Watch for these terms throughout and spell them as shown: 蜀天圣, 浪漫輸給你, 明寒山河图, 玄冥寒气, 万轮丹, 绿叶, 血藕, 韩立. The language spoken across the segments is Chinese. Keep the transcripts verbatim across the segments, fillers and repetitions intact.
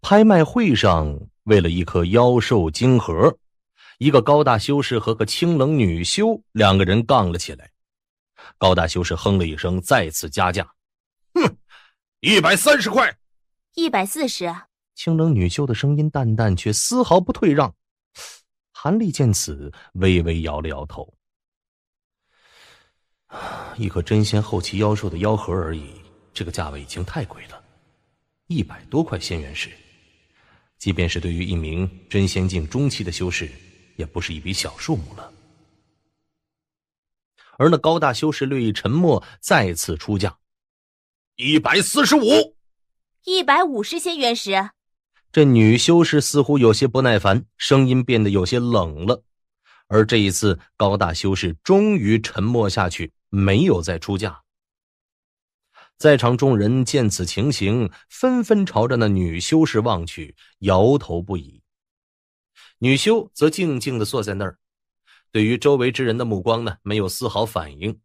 拍卖会上，为了一颗妖兽晶核，一个高大修士和个清冷女修两个人杠了起来。高大修士哼了一声，再次加价，哼，一百三十块，一百四十。清冷女修的声音淡淡，却丝毫不退让。韩立见此，微微摇了摇头。一颗真仙后期妖兽的妖核而已，这个价位已经太贵了，一百多块仙元石，即便是对于一名真仙境中期的修士，也不是一笔小数目了。而那高大修士略一沉默，再次出价，一百四十五，一百五十仙元石。这女修士似乎有些不耐烦，声音变得有些冷了。而这一次，高大修士终于沉默下去，没有再出价。在场众人见此情形，纷纷朝着那女修士望去，摇头不已。女修则静静地坐在那儿，对于周围之人的目光呢，没有丝毫反应。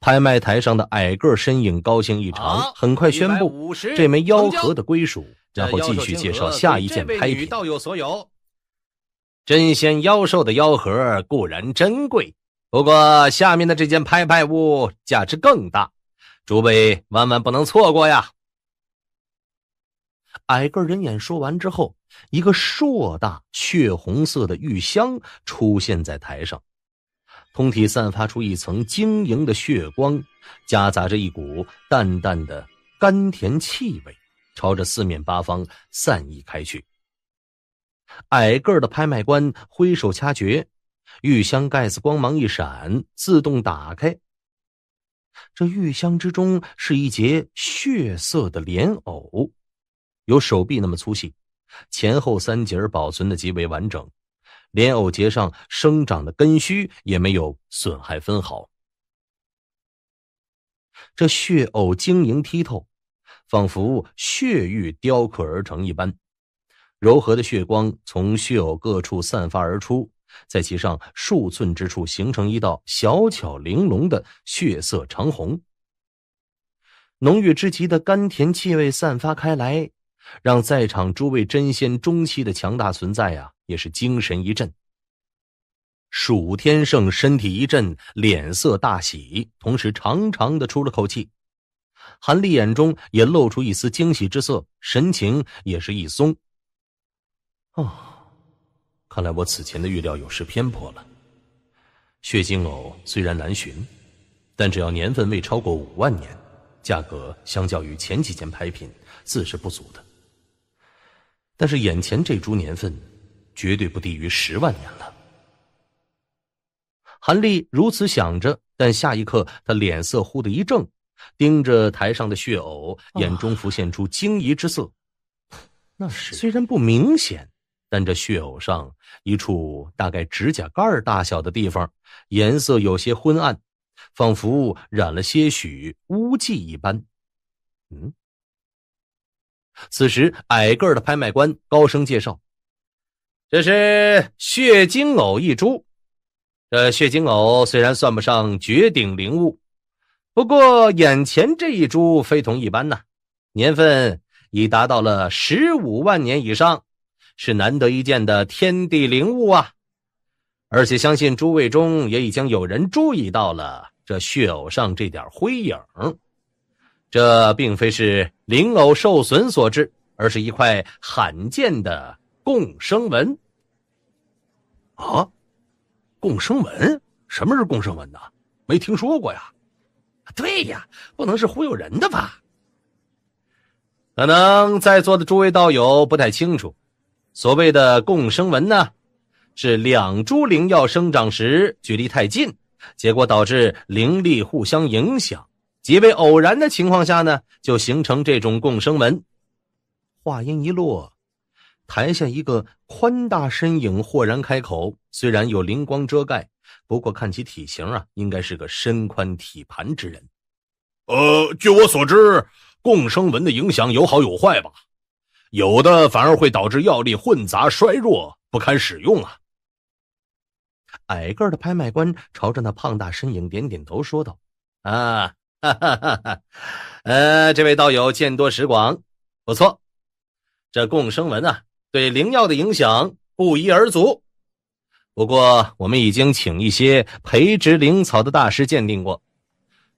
拍卖台上的矮个身影高兴异常，很快宣布这枚妖核的归属，然后继续介绍下一件拍品。道有所有。真仙妖兽的妖核固然珍贵，不过下面的这件拍卖物价值更大，诸位万万不能错过呀！矮个人眼说完之后，一个硕大血红色的玉箱出现在台上，通体散发出一层晶莹的血光，夹杂着一股淡淡的甘甜气味，朝着四面八方散溢开去。矮个的拍卖官挥手掐诀，玉箱盖子光芒一闪，自动打开。这玉箱之中是一截血色的莲藕，有手臂那么粗细，前后三节保存的极为完整，莲藕节上生长的根须也没有损害分毫。这血藕晶莹剔透，仿佛血玉雕刻而成一般。柔和的血光从血藕各处散发而出，在其上数寸之处形成一道小巧玲珑的血色长虹。浓郁之极的甘甜气味散发开来，让在场诸位真仙中期的强大存在啊，也是精神一振。蜀天圣身体一震，脸色大喜，同时长长的出了口气。韩立眼中也露出一丝惊喜之色，神情也是一松。哦，看来我此前的预料有失偏颇了。血晶藕虽然难寻，但只要年份未超过五万年，价格相较于前几件拍品自是不足的。但是眼前这株年份，绝对不低于十万年了。韩立如此想着，但下一刻他脸色忽地一正，盯着台上的血藕，眼中浮现出惊疑之色。哦，那是虽然不明显。但这血藕上一处大概指甲盖大小的地方，颜色有些昏暗，仿佛染了些许污迹一般。嗯。此时矮个的拍卖官高声介绍，这是血晶藕一株。这血晶藕虽然算不上绝顶灵物，不过眼前这一株非同一般呐，年份已达到了十五万年以上，是难得一见的天地灵物啊！而且相信诸位中也已经有人注意到了这血藕上这点灰影，这并非是灵藕受损所致，而是一块罕见的共生纹。啊，共生纹？什么是共生纹呢？没听说过呀！对呀，不能是忽悠人的吧？可能在座的诸位道友不太清楚，所谓的共生纹呢，是两株灵药生长时距离太近，结果导致灵力互相影响，极为偶然的情况下呢，就形成这种共生纹。话音一落，台下一个宽大身影豁然开口，虽然有灵光遮盖，不过看其体型啊，应该是个身宽体盘之人。呃，据我所知，共生纹的影响有好有坏吧？有的反而会导致药力混杂衰弱，不堪使用啊。矮个的拍卖官朝着那胖大身影点点头说道：“啊，哈哈哈哈，呃，这位道友见多识广，不错。这共生文啊对灵药的影响不一而足。不过我们已经请一些培植灵草的大师鉴定过，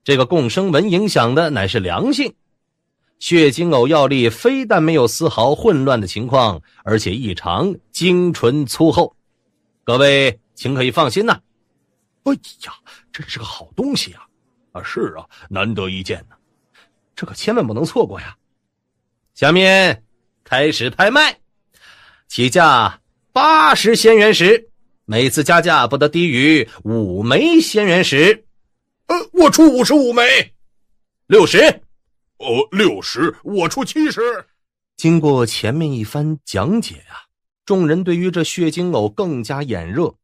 这个共生文影响的乃是良性。血精藕药力非但没有丝毫混乱的情况，而且异常精纯粗厚。各位请可以放心呐。哎呀，真是个好东西啊。啊，是啊，难得一见啊。这可千万不能错过呀。下面开始拍卖，起价八十仙元石，每次加价不得低于五枚仙元石。呃我出五十五枚。六十。哦，六十，我出七十。经过前面一番讲解啊，众人对于这血精藕更加眼热，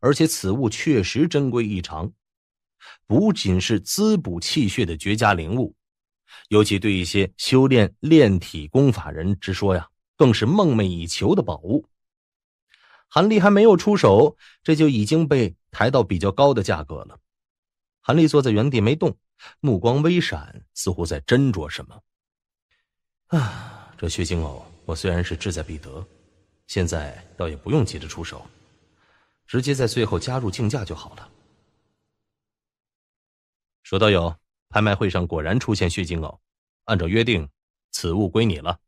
而且此物确实珍贵异常，不仅是滋补气血的绝佳灵物，尤其对一些修炼炼体功法人之说呀，更是梦寐以求的宝物。韩立还没有出手，这就已经被抬到比较高的价格了。韩立坐在原地没动，目光微闪，似乎在斟酌什么。啊，这血精藕我虽然是志在必得，现在倒也不用急着出手，直接在最后加入竞价就好了。说到有，拍卖会上果然出现血精藕，按照约定，此物归你了。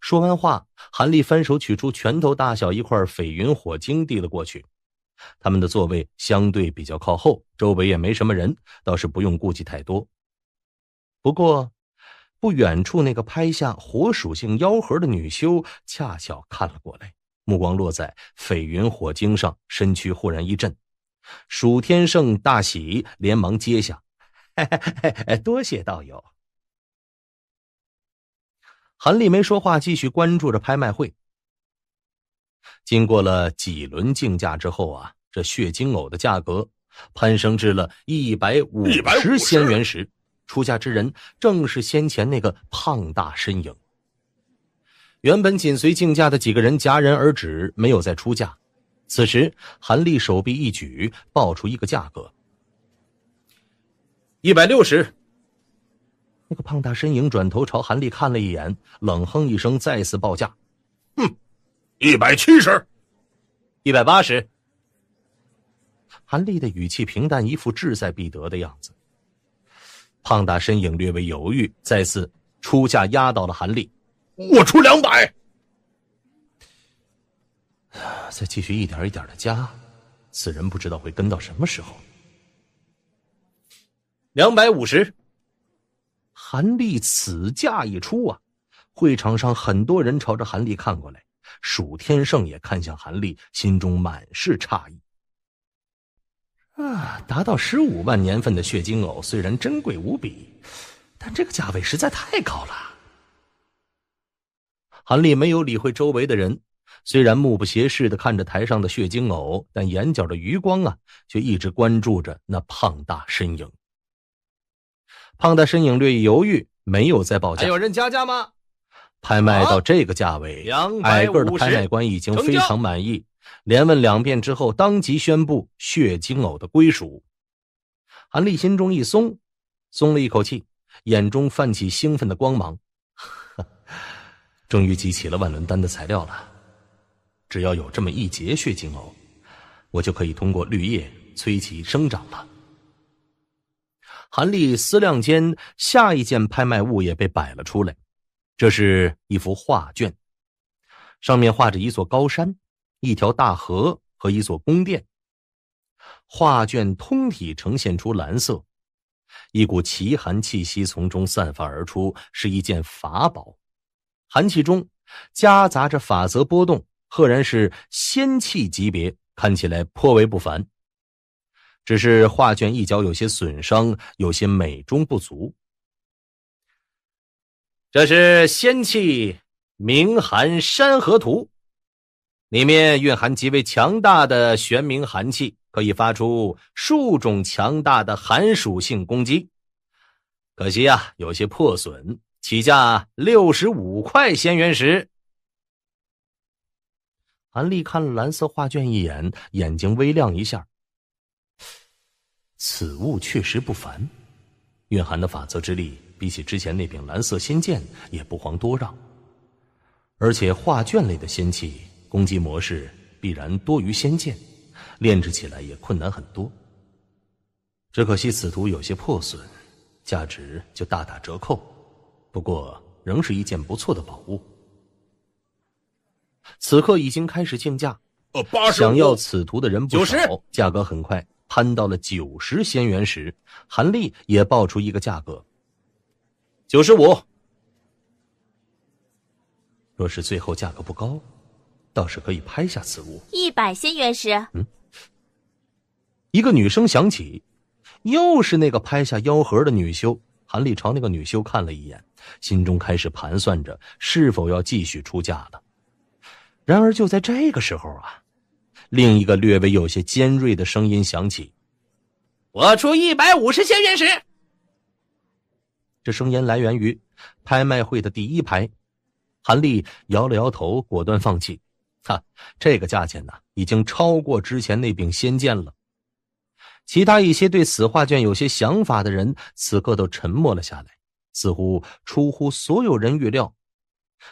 说完话，韩立翻手取出拳头大小一块绯云火晶递了过去。他们的座位相对比较靠后，周围也没什么人，倒是不用顾忌太多。不过不远处那个拍下火属性妖核的女修恰巧看了过来，目光落在绯云火晶上，身躯忽然一震。蜀天圣大喜，连忙接下，嘿嘿嘿，多谢道友。韩立没说话，继续关注着拍卖会。经过了几轮竞价之后啊，这血精藕的价格攀升至了一百五十仙元石，出价之人正是先前那个胖大身影。原本紧随竞价的几个人戛然而止，没有再出价。此时韩立手臂一举，报出一个价格，一百六十。那个胖大身影转头朝韩立看了一眼，冷哼一声，再次报价，哼，一百七十。一百八十。韩立的语气平淡，一副志在必得的样子。胖大身影略微犹豫，再次出价压到了韩立。我出两百。再继续一点一点的加，此人不知道会跟到什么时候。两百五十。韩立此价一出啊，会场上很多人朝着韩立看过来。蜀天圣也看向韩立，心中满是诧异。啊，达到十五万年份的血精藕虽然珍贵无比，但这个价位实在太高了。韩立没有理会周围的人，虽然目不斜视地看着台上的血精藕，但眼角的余光啊，却一直关注着那胖大身影。胖大身影略一犹豫，没有再报价。还有人加价吗？拍卖到这个价位，矮个的拍卖官已经非常满意，连问两遍之后，当即宣布血精藕的归属。韩立心中一松，松了一口气，眼中泛起兴奋的光芒。终于集齐了万轮丹的材料了，只要有这么一节血精藕，我就可以通过绿叶催其生长了。韩立思量间，下一件拍卖物也被摆了出来。这是一幅画卷，上面画着一座高山，一条大河和一座宫殿。画卷通体呈现出蓝色，一股奇寒气息从中散发而出，是一件法宝。寒气中夹杂着法则波动，赫然是仙气级别，看起来颇为不凡。只是画卷一角有些损伤，有些美中不足。这是仙气明寒山河图，里面蕴含极为强大的玄冥寒气，可以发出数种强大的寒属性攻击。可惜啊，有些破损，起价六十五块仙元石。韩立看了蓝色画卷一眼，眼睛微亮一下，此物确实不凡，蕴含的法则之力比起之前那柄蓝色仙剑也不遑多让。而且画卷类的仙器攻击模式必然多于仙剑，炼制起来也困难很多。只可惜此图有些破损，价值就大打折扣，不过仍是一件不错的宝物。此刻已经开始竞价，呃、八十五, 想要此图的人不少， 九十, 价格很快攀到了九十仙元时，韩立也报出一个价格九十五。若是最后价格不高，倒是可以拍下此物。一百仙元时，嗯，一个女声响起，又是那个拍下妖盒的女修。韩立朝那个女修看了一眼，心中开始盘算着是否要继续出价了。然而就在这个时候啊，另一个略微有些尖锐的声音响起：“我出一百五十仙元时。”这声音来源于拍卖会的第一排。韩立摇了摇头，果断放弃。哈，这个价钱呢、啊，已经超过之前那柄仙剑了。其他一些对此画卷有些想法的人，此刻都沉默了下来，似乎出乎所有人预料。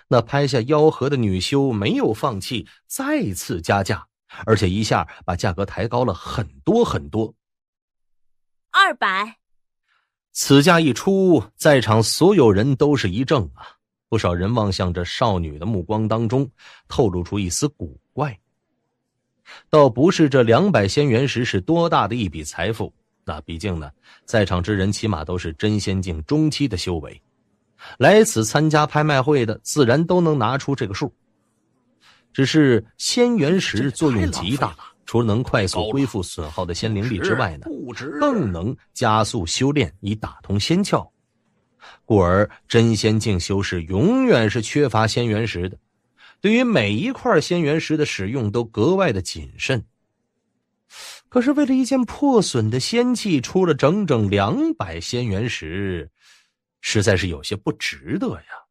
那拍下妖盒的女修没有放弃，再次加价，而且一下把价格抬高了很多很多。二百。此价一出，在场所有人都是一怔啊。不少人望向这少女的目光当中透露出一丝古怪，倒不是这两百仙元石是多大的一笔财富，那毕竟呢，在场之人起码都是真仙境中期的修为，来此参加拍卖会的自然都能拿出这个数。只是仙元石作用极大，除了能快速恢复损耗的仙灵力之外呢，更能加速修炼以打通仙窍，故而真仙境修士永远是缺乏仙元石的，对于每一块仙元石的使用都格外的谨慎。可是为了一件破损的仙器出了整整两百仙元石，实在是有些不值得呀。